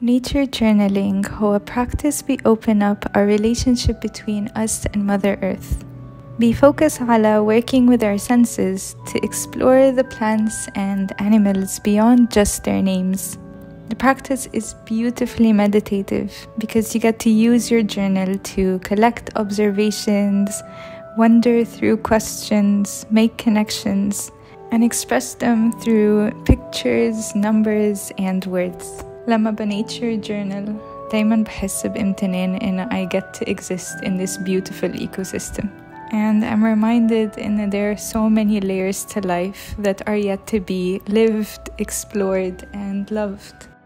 Nature journaling, how a practice we open up our relationship between us and Mother Earth. We focus على working with our senses to explore the plants and animals beyond just their names. The practice is beautifully meditative because you get to use your journal to collect observations, wander through questions, make connections, and express them through pictures, numbers, and words. لما بناتشر journal دايما بحس بامتنان إن I get to exist in this beautiful ecosystem, and I'm reminded إن there are so many layers to life that are yet to be lived, explored, and loved.